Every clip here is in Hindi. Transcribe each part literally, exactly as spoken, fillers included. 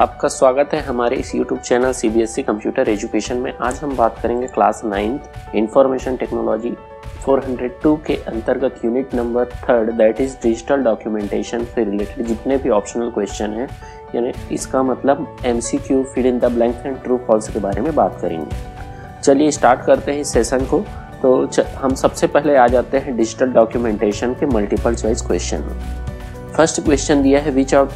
आपका स्वागत है हमारे इस YouTube channel C B S E computer education में। आज हम बात करेंगे क्लास नाइन्थ इंफॉर्मेशन टेक्नोलॉजी चार सौ दो के अंतर्गत unit number third that is digital documentation से रिलेटेड जितने भी ऑप्शनल क्वेश्चन हैं, यानी इसका मतलब M C Q, fill in the blanks and true false के बारे में बात करेंगे। चलिए स्टार्ट करते हैं इस सेशन को। तो हम सबसे पहले आ जाते हैं डिजिटल डॉक्यूमेंटेशन के multiple choice question. First question दिया है which of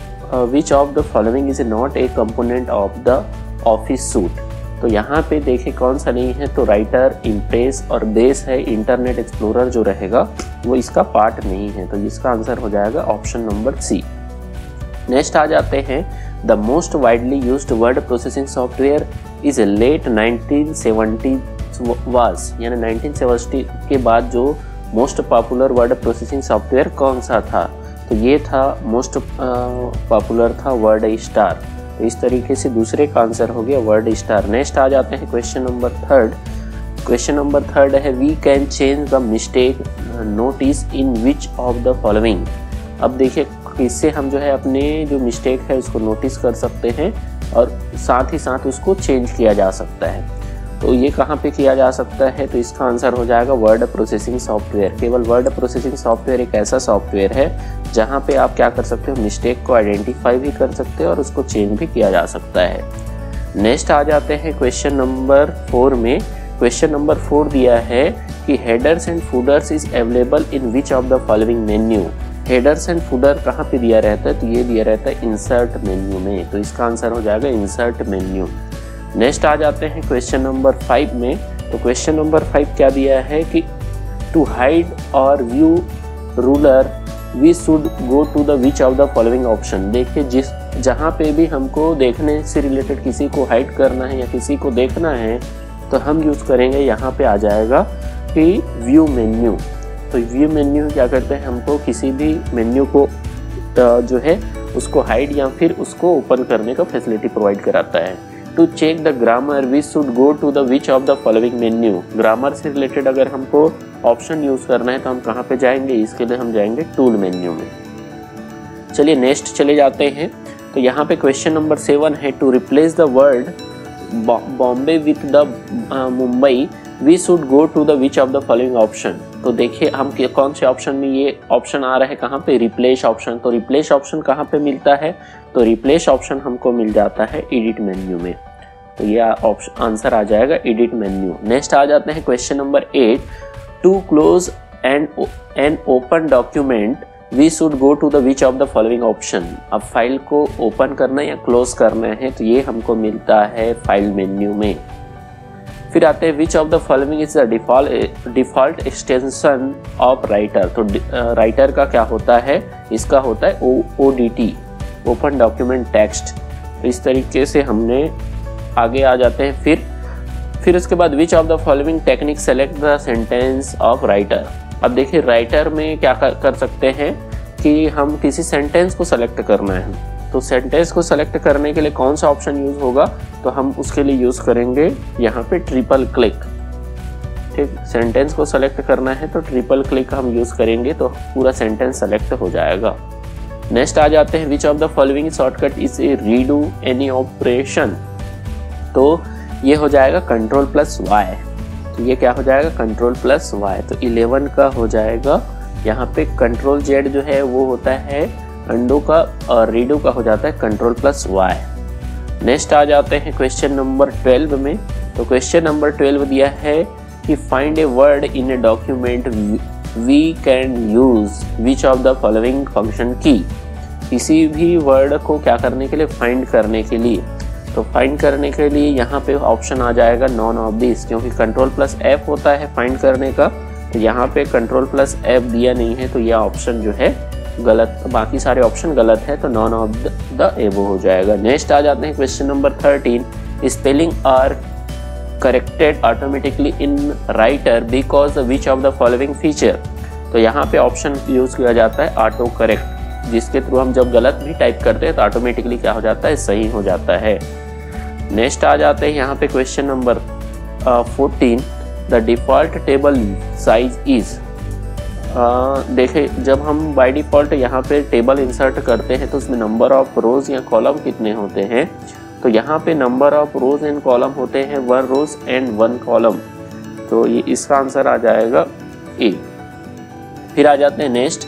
which of the following is not a component of the office suite. तो यहाँ पे देखें कौन सा नहीं है, तो राइटर, इम्प्रेस और बेस है। इंटरनेट एक्सप्लोरर जो रहेगा वो इसका पार्ट नहीं है, तो इसका आंसर हो जाएगा ऑप्शन नंबर सी। नेक्स्ट आ जाते हैं the most widely used word processing software is late nineteen seventy was, यानी नाइनटीन सेवेंटी के बाद जो most popular word processing software कौन सा था, तो ये था मोस्ट पॉपुलर था वर्ड स्टार। तो इस तरीके से दूसरे का आंसर हो गया वर्ड स्टार। नेक्स्ट आ जाते हैं question number third. Question number third है we can change the mistake notice in which of the following. अब देखिए इससे हम जो है अपने जो मिस्टेक है उसको नोटिस कर सकते हैं और साथ ही साथ उसको चेंज किया जा सकता है। तो ये कहाँ पे किया जा सकता है, तो इसका आंसर हो जाएगा वर्ड प्रोसेसिंग सॉफ्टवेयर। केवल वर्ड प्रोसेसिंग सॉफ्टवेयर एक ऐसा सॉफ्टवेयर है जहाँ पे आप क्या कर सकते हो, मिस्टेक को आइडेंटिफाई भी कर सकते हो और उसको चेंज भी किया जा सकता है। नेक्स्ट आ जाते हैं क्वेश्चन नंबर फोर में। क्वेश्चन नंबर फोर दिया है कि headers and footers is available in which of the following menu. Headers and footer कहाँ पे दिया रहता है, तो ये दिया रहता है इंसर्ट मेन्यू में, तो इसका आंसर हो जाएगा इंसर्ट मेन्यू। नेक्स्ट आ जाते हैं क्वेश्चन नंबर फाइव में। तो क्वेश्चन नंबर फाइव क्या दिया है कि टू हाइड और view ruler we should go to the which of the following option. देखिए जिस जहाँ पे भी हमको देखने से रिलेटेड किसी को हाइड करना है या किसी को देखना है, तो हम यूज़ करेंगे, यहाँ पे आ जाएगा कि व्यू मेन्यू। तो व्यू मेन्यू क्या करते हैं, हमको किसी भी मेन्यू को जो है उसको हाइड या फिर उसको ओपन करने का फैसिलिटी प्रोवाइड कराता है। To check the grammar we should go to the which of the following menu. Grammar से रिलेटेड अगर हमको ऑप्शन यूज़ करना है तो हम कहाँ पे जाएंगे, इसके लिए हम जाएंगे टूल मेन्यू में। चलिए नेक्स्ट चले जाते हैं। तो यहाँ पे क्वेश्चन नंबर सेवन है to replace the word Bombay with the Mumbai we should go to the which of the following option. तो देखिए हम कौन से ऑप्शन में ये ऑप्शन आ रहा है, कहाँ पे, रिप्लेस ऑप्शन। तो रिप्लेस ऑप्शन कहाँ पे मिलता है, तो रिप्लेस ऑप्शन हमको मिल जाता है एडिट मेन्यू में। तो ये ऑप्शन आंसर आ जाएगा एडिट मेन्यू। नेक्स्ट आ जाते हैं question number eight. To close and an open document we should go to the which of the following option. अब फाइल को ओपन करना या क्लोज करना है, तो ये हमको मिलता है फाइल मेन्यू में। फिर आते हैं which of the following is the default default extension of writer. तो राइटर का क्या होता है, इसका होता है O D T, open document text. तो इस तरीके से हमने आगे आ जाते हैं। फिर फिर उसके बाद which of the following technique select the sentence of writer. अब देखिए राइटर में क्या कर सकते हैं कि हम किसी सेंटेंस को सेलेक्ट करना है, तो सेंटेंस को सेलेक्ट करने के लिए कौन सा ऑप्शन यूज़ होगा, तो हम उसके लिए यूज़ करेंगे यहाँ पे ट्रिपल क्लिक। ठीक, सेंटेंस को सेलेक्ट करना है तो ट्रिपल क्लिक हम यूज़ करेंगे, तो पूरा सेंटेंस सेलेक्ट हो जाएगा। नेक्स्ट आ जाते हैं which of the following shortcut is a redo any operation. तो ये हो जाएगा कंट्रोल प्लस वाई। तो ये क्या हो जाएगा, कंट्रोल प्लस वाई। तो इलेवन का हो जाएगा यहाँ पे कंट्रोल जेड जो है वो होता है अंडो का और रीडो का हो जाता है कंट्रोल प्लस वाई। नेक्स्ट आ जाते हैं क्वेश्चन नंबर ट्वेल्व में। तो क्वेश्चन नंबर ट्वेल्व दिया है कि find a word in a document we can use which of the following function key. किसी भी वर्ड को क्या करने के लिए, फाइंड करने के लिए। तो फाइंड करने के लिए यहाँ पे ऑप्शन आ जाएगा नॉन ऑफ दिस, क्योंकि कंट्रोल प्लस एफ होता है फाइंड करने का, तो यहाँ पे कंट्रोल प्लस एफ दिया नहीं है, तो यह ऑप्शन जो है गलत, बाकी सारे ऑप्शन गलत है, तो नॉन ऑफ द एबो हो जाएगा। नेक्स्ट आ जाते हैं question number thirteen. Spelling are corrected automatically in writer because which of the following feature. तो यहाँ पे ऑप्शन यूज़ किया जाता है ऑटो करेक्ट, जिसके थ्रू हम जब गलत भी टाइप करते हैं तो ऑटोमेटिकली क्या हो जाता है, सही हो जाता है। नेक्स्ट आ जाते हैं यहाँ पे question number fourteen. The default table size is देखें, जब हम बाय डिफ़ॉल्ट यहाँ पे टेबल इंसर्ट करते हैं तो उसमें नंबर ऑफ़ रोज़ या कॉलम कितने होते हैं, तो यहाँ पे number of rows and column होते हैं one rows and one column. तो ये इसका आंसर आ जाएगा ए। फिर आ जाते हैं next,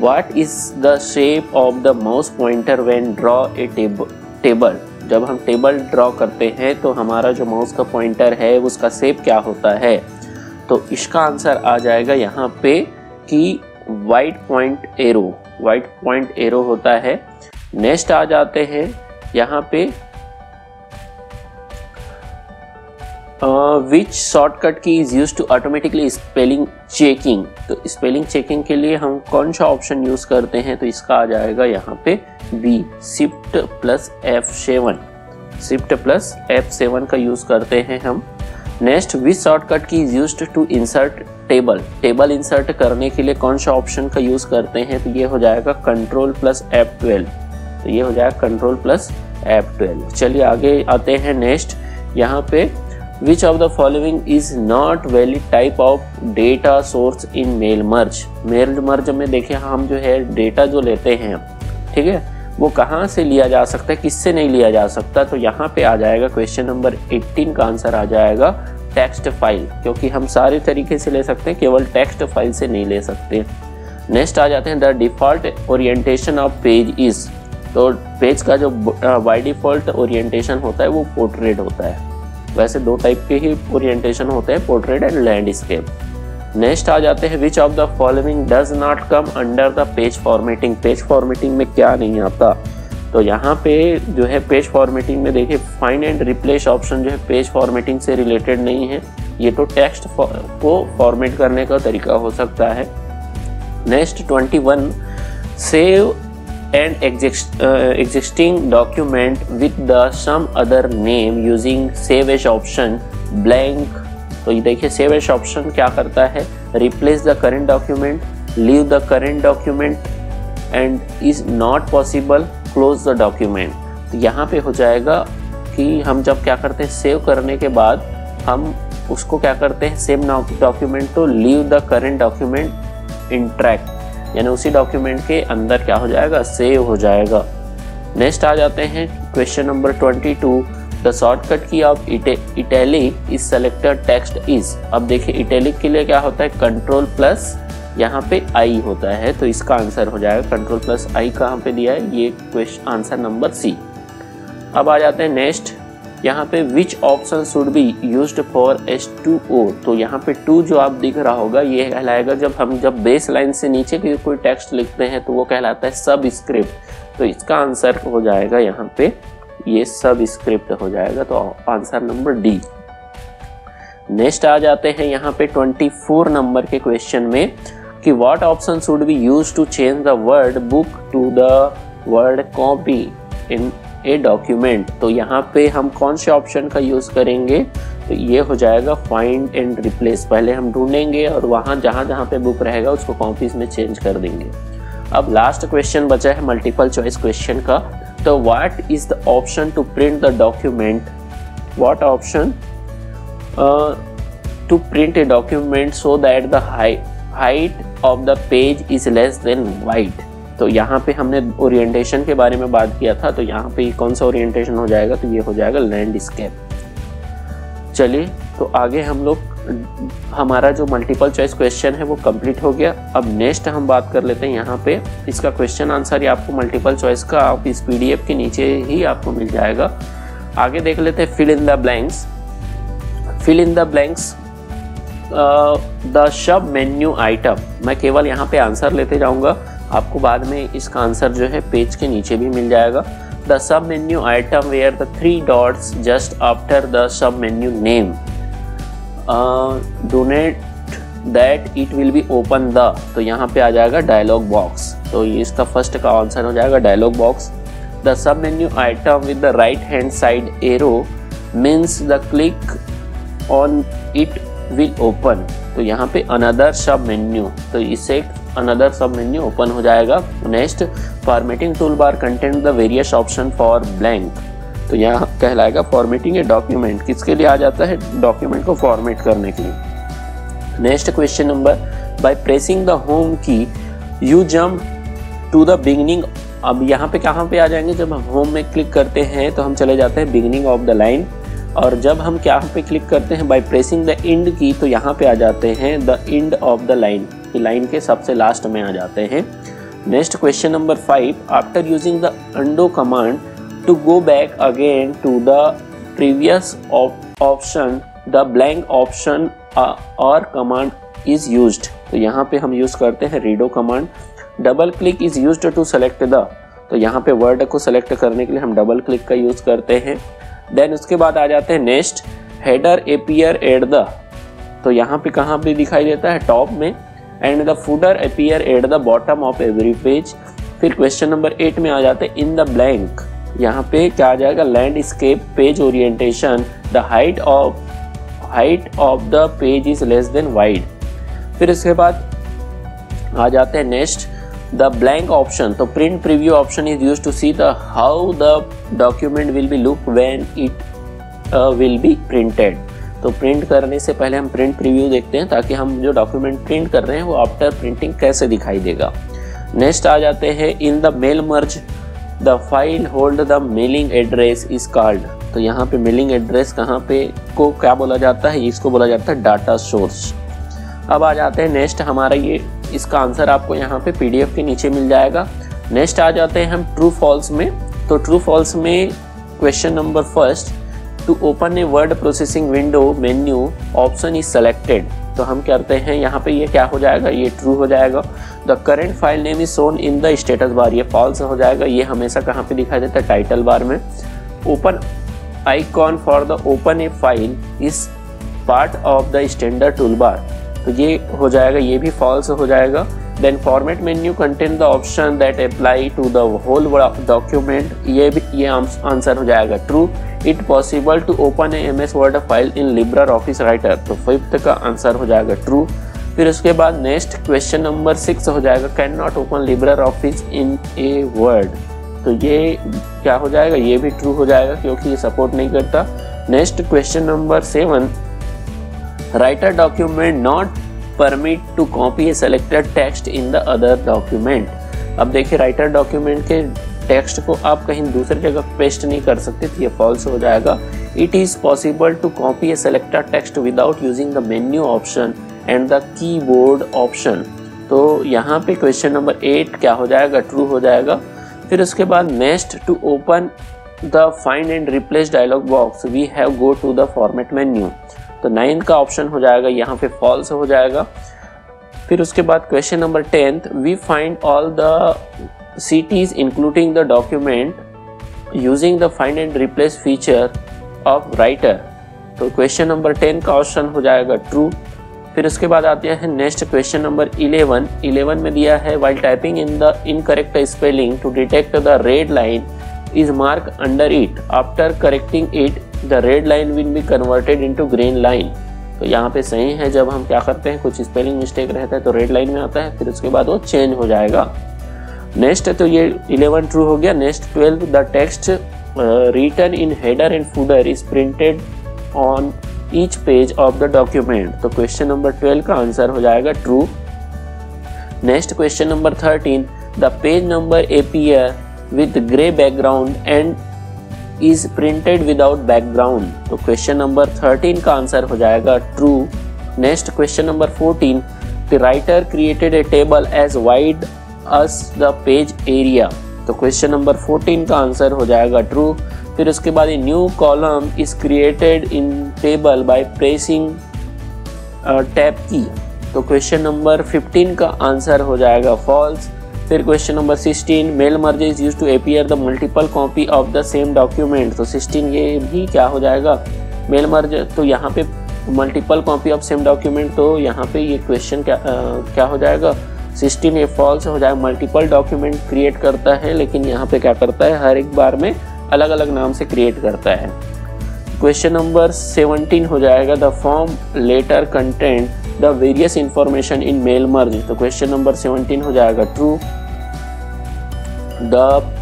what is the shape of the mouse pointer when draw a table. जब हम टेबल ड्रॉ करते हैं तो हमारा जो माउस का पॉइंटर है उसका शेप क्या होता है, तो इसका आंसर आ जाएगा यहाँ पे कि white point arrow, white point arrow होता है। नेक्स्ट आ जाते हैं यहाँ पे, which shortcut key is use to automatically spelling checking. तो स्पेलिंग चेकिंग के लिए हम कौन सा ऑप्शन यूज़ करते हैं, तो इसका आ जाएगा यहाँ पे B, shift plus F seven, shift plus F seven का यूज़ करते हैं हम। Next, which shortcut key is use to insert table. Table insert करने के लिए कौन सा ऑप्शन का यूज़ करते हैं, तो ये हो जाएगा कंट्रोल प्लस एफ ट्वेल्व, तो ये हो जाएगा कंट्रोल प्लस एफ ट्वेल्व। चलिए आगे आते हैं। नेक्स्ट यहाँ पे, Which of the following is not valid type of data source in mail merge। Mail merge में देखें हम जो है डेटा जो लेते हैं, ठीक है, वो कहाँ से लिया जा सकता है, किससे नहीं लिया जा सकता, तो यहाँ पे आ जाएगा क्वेश्चन नंबर अठारह का आंसर आ जाएगा टेक्स्ट फाइल, क्योंकि हम सारे तरीके से ले सकते हैं, केवल टेक्स्ट फाइल से नहीं ले सकते। नेक्स्ट आ जाते हैं, the default orientation of page is. तो पेज का जो बाई डिफ़ॉल्ट ओरिएंटेशन होता है वो पोर्ट्रेट होता है। वैसे दो टाइप के ही ओरिएंटेशन होते हैं, पोर्ट्रेट एंड लैंडस्केप। नेक्स्ट आ जाते हैं, which of the following does not come under the page formatting. Page formatting में क्या नहीं आता, तो यहाँ पे जो है पेज फॉर्मेटिंग में देखिए फाइंड एंड रिप्लेस ऑप्शन जो है पेज फॉर्मेटिंग से रिलेटेड नहीं है, ये तो टेक्स्ट को फॉर्मेट करने का तरीका हो सकता है। Next twenty one, save and exist, uh, existing document with the some other name using save as option blank। तो ये देखिए save as option क्या करता है, replace the current document, leave the current document and is not possible, close the document। तो यहाँ पे हो जाएगा कि हम जब क्या करते हैं, सेव करने के बाद हम उसको क्या करते हैं, सेव डॉक्यूमेंट तो leave the current document intact, यानी उसी डॉक्यूमेंट के अंदर क्या हो जाएगा, सेव हो जाएगा। नेक्स्ट आ जाते हैं question number twenty two, the shortcut key of italic is selected text is. अब देखिए इटैलिक के लिए क्या होता है, कंट्रोल प्लस यहाँ पे आई होता है, तो इसका आंसर हो जाएगा कंट्रोल प्लस आई। कहाँ पे दिया है, ये क्वेश्चन आंसर नंबर सी। अब आ जाते हैं नेक्स्ट, यहाँ पे which option should be used for H two O. तो यहाँ पे टू जो आप दिख रहा होगा ये कहलाएगा, जब हम जब बेस लाइन से नीचे की कोई टेक्स्ट लिखते हैं तो वो कहलाता है सब स्क्रिप्ट, तो इसका आंसर हो जाएगा यहाँ पे ये सब स्क्रिप्ट हो जाएगा, तो आंसर नंबर डी। नेक्स्ट आ जाते हैं यहाँ पे चौबीस नंबर के क्वेश्चन में कि what option should be use to change the word book to the word copy in a document. तो यहाँ पे हम कौन से ऑप्शन का यूज़ करेंगे, तो ये हो जाएगा फाइंड एंड रिप्लेस। पहले हम ढूंढेंगे और वहाँ जहाँ जहाँ पे बुक रहेगा उसको कॉपीज में चेंज कर देंगे। अब लास्ट क्वेश्चन बचा है मल्टीपल चॉइस क्वेश्चन का, तो what is the option to print the document, what option to print a document so that the height of the page is less than wide. तो यहाँ पे हमने ओरिएंटेशन के बारे में बात किया था, तो यहाँ पे कौन सा ओरिएंटेशन हो जाएगा, तो ये हो जाएगा लैंडस्केप। चलिए तो आगे हम लोग, हमारा जो मल्टीपल चॉइस क्वेश्चन है वो कंप्लीट हो गया। अब नेक्स्ट हम बात कर लेते हैं यहाँ पे इसका क्वेश्चन आंसर, या आपको मल्टीपल चॉइस का आप इस पीडीएफ के नीचे ही आपको मिल जाएगा। आगे देख लेते हैं, fill in the blanks. Fill in the blanks the sub menu item. मैं केवल यहाँ पे आंसर लेते जाऊँगा, आपको बाद में इसका आंसर जो है पेज के नीचे भी मिल जाएगा। The sub menu item where the three dots just after the sub menu name denote that it will be open the, तो यहाँ पे आ जाएगा डायलॉग बॉक्स, तो ये इसका फर्स्ट का आंसर हो जाएगा dialog box. The sub menu item with the right hand side arrow means the click on it will open, तो यहाँ पे अनदर सब मेन्यू, तो इससे अनदर सब मेन्यू ओपन हो जाएगा। Next, formatting tool bar content the various option for blank, तो यहाँ कहलाएगा फॉर्मेटिंग ए डॉक्यूमेंट, किसके लिए आ जाता है, डॉक्यूमेंट को फॉर्मेट करने के लिए। Next question number by pressing the home key, you jump to the beginning. अब यहाँ पे कहाँ पे आ जाएंगे, जब हम होम में क्लिक करते हैं तो हम चले जाते हैं बिगिनिंग ऑफ द लाइन, और जब हम क्या पे क्लिक करते हैं बाय प्रेसिंग द एंड की, तो यहाँ पे आ जाते हैं the end of the line, line के सबसे लास्ट में आ जाते हैं। Next question number five, after using the undo command to go back again to the previous option the blank option और कमांड इज यूज्ड। तो यहाँ पे हम यूज़ करते हैं redo command. Double click is used to select the, तो यहाँ पे वर्ड को सेलेक्ट करने के लिए हम डबल क्लिक का यूज़ करते हैं। देन उसके बाद आ जाते हैं next, header appear at the, तो यहाँ पे कहाँ पे दिखाई देता है, टॉप में। And the footer appear at the bottom of every page. फिर क्वेश्चन नंबर एट में आ जाते हैं इन द ब्लैंक, यहाँ पे क्या आ जाएगा, landscape page orientation the height of height of the page is less than wide. फिर इसके बाद आ जाते हैं नेक्स्ट द ब्लैंक ऑप्शन, तो print preview option is use to see the how the document will be look when it will be printed. तो प्रिंट करने से पहले हम प्रिंट प्रीव्यू देखते हैं ताकि हम जो डॉक्यूमेंट प्रिंट कर रहे हैं वो आफ्टर प्रिंटिंग कैसे दिखाई देगा। नेक्स्ट आ जाते हैं in the mail merge the file hold the mailing address is called, तो यहाँ पे मेलिंग एड्रेस कहाँ पे को क्या बोला जाता है, इसको बोला जाता है डाटा सोर्स। अब आ जाते हैं नेक्स्ट, हमारा ये इसका आंसर आपको यहाँ पे पीडीएफ के नीचे मिल जाएगा। नेक्स्ट आ जाते हैं हम ट्रू फॉल्स में, तो ट्रू फॉल्स में question number first, to open a word processing window menu option is selected, तो हम करते हैं यहाँ पे ये क्या हो जाएगा, ये ट्रू हो जाएगा। The current file name is shown in the status bar, ये फॉल्स हो जाएगा। ये हमेशा कहाँ पे दिखाई देता है, टाइटल बार में। Open icon for the open a file is part of the standard tool bar, तो ये हो जाएगा, ये भी फॉल्स हो जाएगा। Then format menu contain the option that apply to the whole document, ये भी ये आंसर हो जाएगा true. It possible to open M S Word file in Libre Office Writer, तो फिफ्थ का आंसर हो जाएगा ट्रू। फिर उसके बाद नेक्स्ट क्वेश्चन नंबर सिक्स हो जाएगा can not open Libre Office in a Word, तो ये क्या हो जाएगा, ये भी ट्रू हो जाएगा क्योंकि ये सपोर्ट नहीं करता। Next question number seven, Writer document not permit to copy a selected text in the other document. अब देखिए राइटर डॉक्यूमेंट के टेक्स्ट को आप कहीं दूसरे जगह पेस्ट नहीं कर सकते, तो ये फॉल्स हो जाएगा। It is possible to copy a selected text without using the menu option and the keyboard option, तो यहाँ पे क्वेश्चन नंबर एट क्या हो जाएगा, ट्रू हो जाएगा। फिर उसके बाद next to open the find and replace dialog box we have go to the format menu, तो नाइन का ऑप्शन हो जाएगा, यहाँ पे फॉल्स हो जाएगा। फिर उसके बाद question number tenth, we find all the cities including the document using the find and replace feature of writer, तो क्वेश्चन नंबर टेन का ऑप्शन हो जाएगा ट्रू। फिर उसके बाद आते हैं next question number eleven, eleven में दिया है while typing in the incorrect spelling to detect the red line is mark under it, after correcting it the red line will be converted into green line, तो यहाँ पे सही है। जब हम क्या करते हैं, कुछ स्पेलिंग मिस्टेक रहता है तो रेड लाइन में आता है, फिर उसके बाद वो चेंज हो जाएगा। नेक्स्ट, तो ये इलेवन ट्रू हो गया। Next twelve, the text written in header and footer is printed on each page of the document, तो क्वेश्चन नंबर ट्वेल्व का आंसर हो जाएगा true. Next question number thirteen, the page number appear with grey background and is printed without background, तो क्वेश्चन नंबर थर्टीन का आंसर हो जाएगा true. Next question number fourteen, the Writer created a table as wide as the page area, तो क्वेश्चन नंबर फोर्टीन का आंसर हो जाएगा ट्रू। फिर उसके बाद a new column is created in table by pressing tab key, तो क्वेश्चन नंबर फिफ्टीन का आंसर हो जाएगा फॉल्स। फिर question number sixteen, mail merge is use to appear the multiple copy of the same document, तो सिक्सटीन ये भी क्या हो जाएगा, मेल मर्ज, तो यहाँ पे multiple copy of same document, तो यहाँ पे ये क्वेश्चन क्या आ, क्या हो जाएगा, सिक्सटीन ये फॉल्स हो जाएगा। मल्टीपल डॉक्यूमेंट क्रिएट करता है, लेकिन यहाँ पे क्या करता है, हर एक बार में अलग अलग नाम से क्रिएट करता है। क्वेश्चन नंबर सेवनटीन हो जाएगा, the form letter content the various information in mail merge, तो क्वेश्चन नंबर सेवनटीन हो जाएगा true. The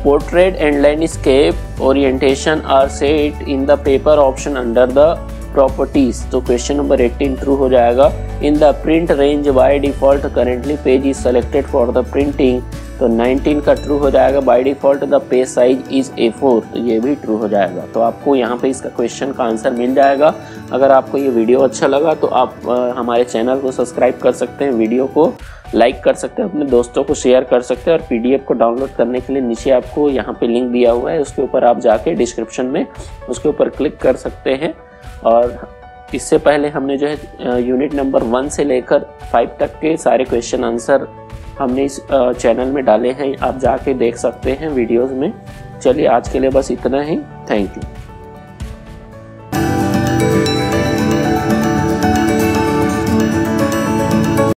portrait and landscape orientation are set in the paper option under the properties, तो क्वेश्चन नंबर अठारह ट्रू हो जाएगा। In the print range by default currently page is selected for the printing, तो उन्नीस का ट्रू हो जाएगा। By default the page size is A four, तो ये भी ट्रू हो जाएगा। तो आपको यहाँ पे इसका क्वेश्चन का आंसर मिल जाएगा। अगर आपको ये वीडियो अच्छा लगा तो आप हमारे चैनल को सब्सक्राइब कर सकते हैं, वीडियो को लाइक कर सकते हैं, अपने दोस्तों को शेयर कर सकते हैं। और पीडीएफ को डाउनलोड करने के लिए नीचे आपको यहाँ पे लिंक दिया हुआ है, उसके ऊपर आप जाके डिस्क्रिप्शन में उसके ऊपर क्लिक कर सकते हैं। और इससे पहले हमने जो है यूनिट नंबर वन से लेकर फाइव तक के सारे क्वेश्चन आंसर हमने इस चैनल में डाले हैं, आप जाके देख सकते हैं वीडियोज़ में। चलिए आज के लिए बस इतना ही, थैंक यू।